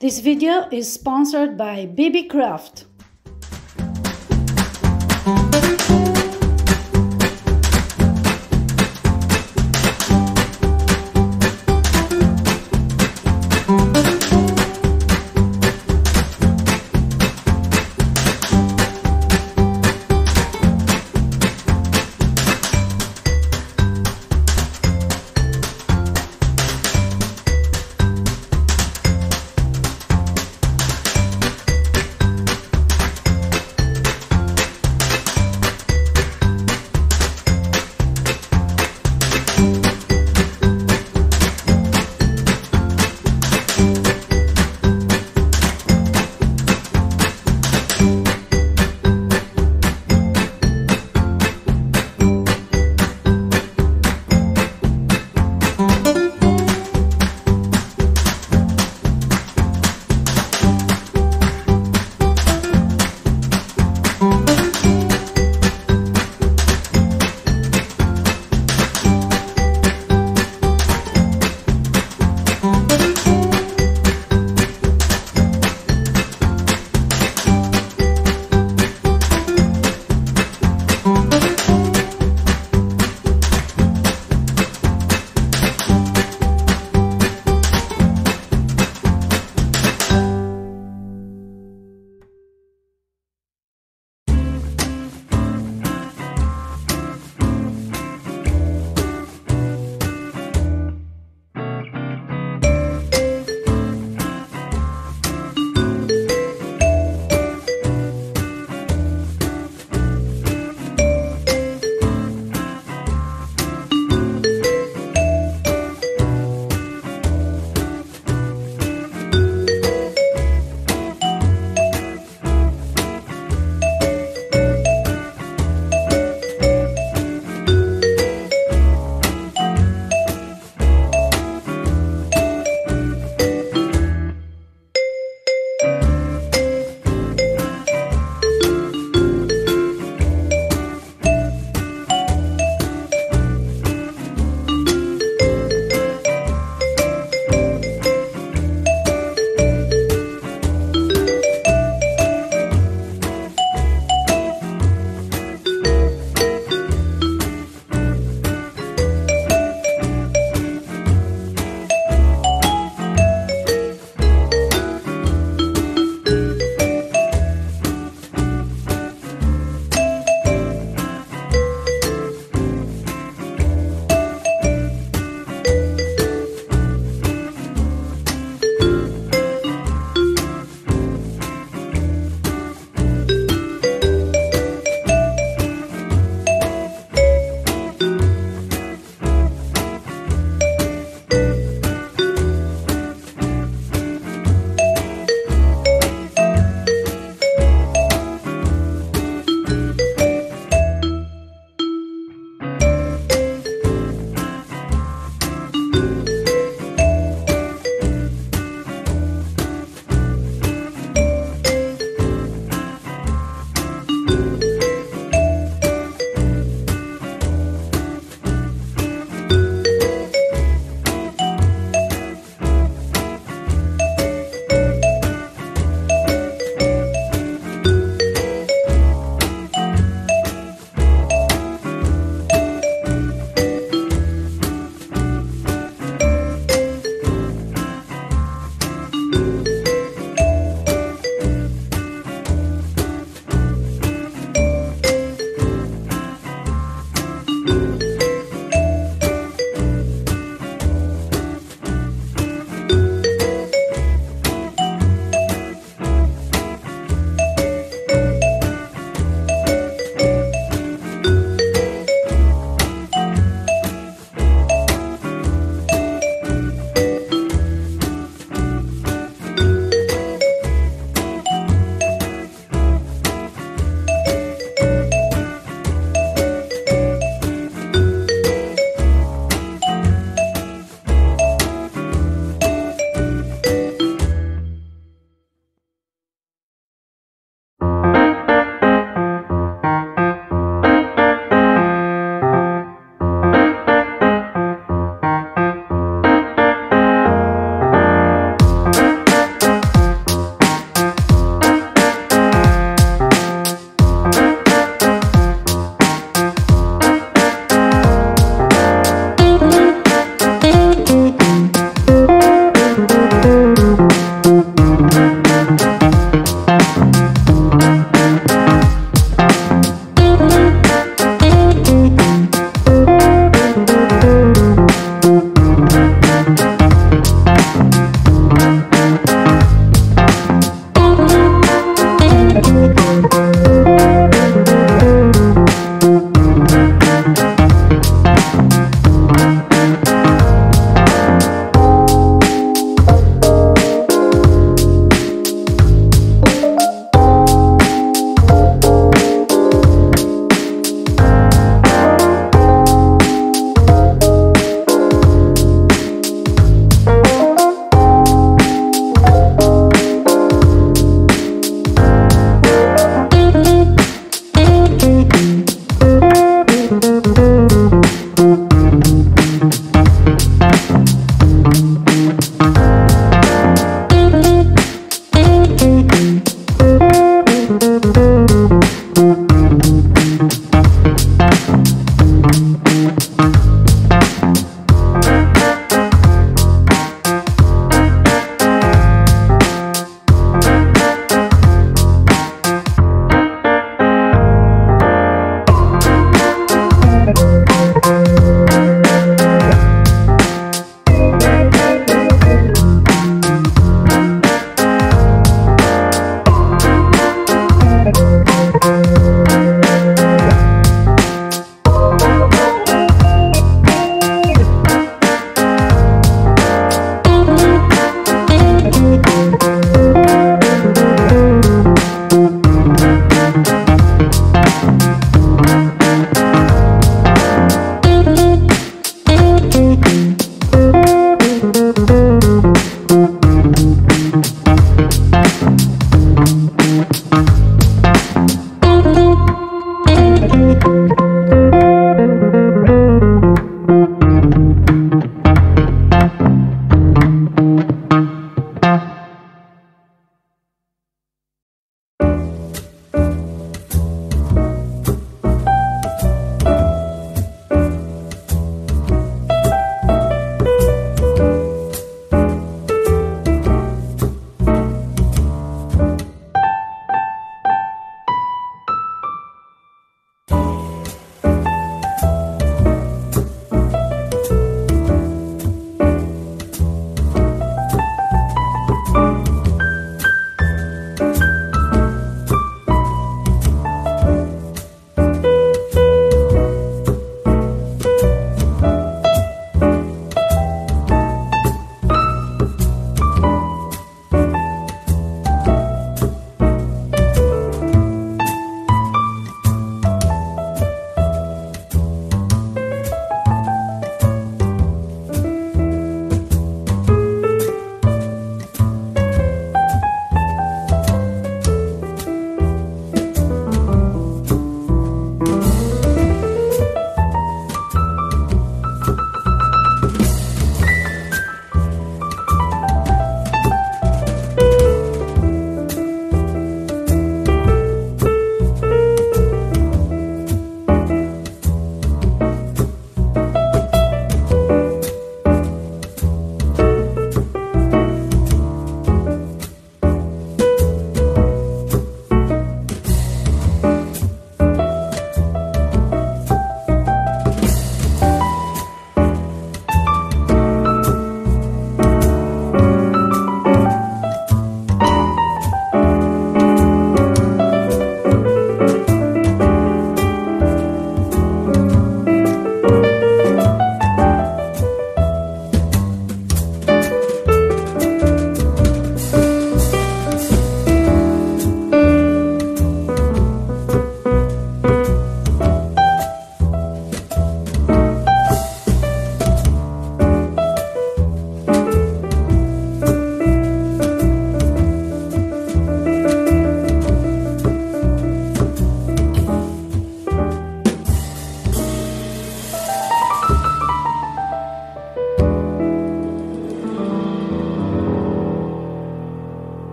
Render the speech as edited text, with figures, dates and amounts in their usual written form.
This video is sponsored by Beebeecraft.